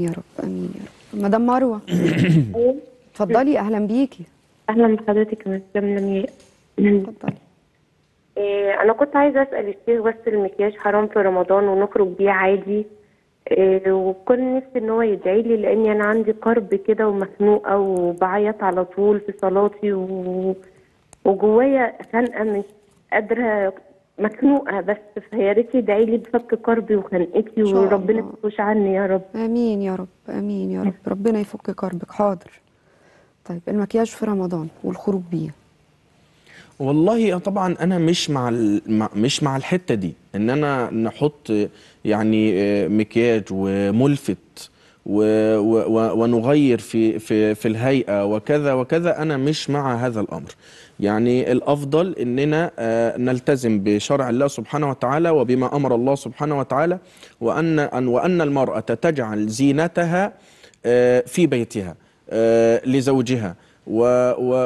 يا رب امين يا رب. مدام مروه اتفضلي. اهلا بيكي. اهلا بحضرتك يا مدام لمياء. اتفضلي. انا كنت عايزه اسال الشيخ بس المكياج حرام في رمضان ونخرج بيه عادي، وكنت نفسي ان هو يدعي لي لاني انا عندي قرب كده ومخنوقه وبعيط على طول في صلاتي وجوايا خنقه مش قادره، مخنوقه بس، فيا ريت يدعي لي بفك كربي وخنقتي وربنا ما يفكوش عني يا رب. امين يا رب امين يا رب. ربنا يفك كربك. حاضر. طيب المكياج في رمضان والخروج بيه. والله طبعا انا مش مع الحته دي ان انا نحط يعني مكياج وملفت ونغير في الهيئه وكذا وكذا. انا مش مع هذا الامر. يعني الافضل اننا نلتزم بشرع الله سبحانه وتعالى وبما امر الله سبحانه وتعالى، وان المراه تجعل زينتها في بيتها لزوجها،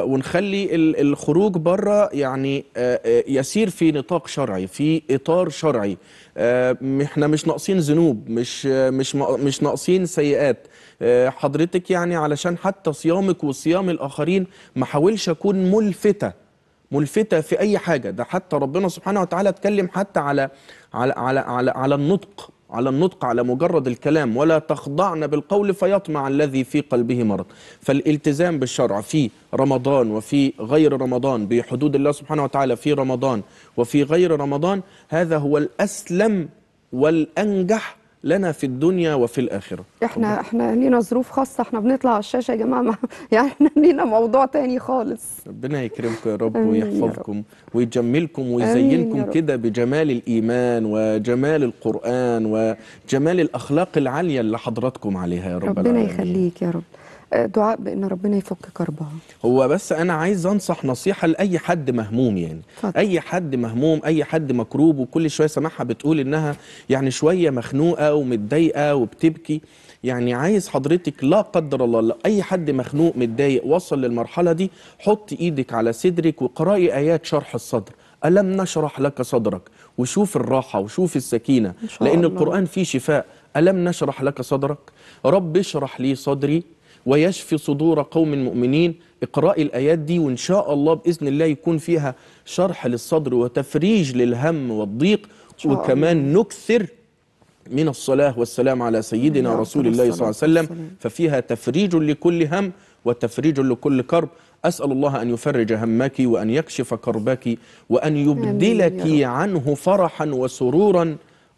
ونخلي الخروج بره يعني يسير في نطاق شرعي، في اطار شرعي. احنا مش ناقصين ذنوب، مش ناقصين سيئات. حضرتك يعني علشان حتى صيامك وصيام الاخرين ما حاولش اكون ملفتة في اي حاجه. ده حتى ربنا سبحانه وتعالى اتكلم حتى على النطق، على مجرد الكلام، ولا تخضعن بالقول فيطمع الذي في قلبه مرض. فالالتزام بالشرع في رمضان وفي غير رمضان، بحدود الله سبحانه وتعالى في رمضان وفي غير رمضان، هذا هو الأسلم والأنجح لنا في الدنيا وفي الآخرة. احنا لينا ظروف خاصة، احنا بنطلع على الشاشة يا جماعة، يعني احنا لينا موضوع تاني خالص. ربنا يكرمكم يا رب ويحفظكم ويجملكم ويزينكم كده بجمال الإيمان وجمال القرآن وجمال الأخلاق العالية اللي حضراتكم عليها يا رب. ربنا يخليك يا رب. دعاء بأن ربنا يفك كربها. هو بس أنا عايز أنصح نصيحة لأي حد مهموم، يعني فضل. أي حد مهموم، أي حد مكروب، وكل شوية سامعها بتقول إنها يعني شوية مخنوقة ومتضايقة وبتبكي. يعني عايز حضرتك لا قدر الله أي حد مخنوق متضايق وصل للمرحلة دي، حط إيدك على صدرك وقرأي آيات شرح الصدر. ألم نشرح لك صدرك، وشوف الراحة وشوف السكينة، لأن القرآن فيه شفاء. ألم نشرح لك صدرك، رب اشرح لي صدري ويشفي صدور قوم مؤمنين. اقرأي الآيات دي وإن شاء الله بإذن الله يكون فيها شرح للصدر وتفريج للهم والضيق، وكمان نكثر من الصلاة والسلام على سيدنا رسول الله صلى الله عليه وسلم، ففيها تفريج لكل هم وتفريج لكل كرب. أسأل الله أن يفرج همك وأن يكشف كربك وأن يبدلك عنه فرحا وسرورا.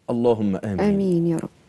اللهم آمين. آمين يا رب.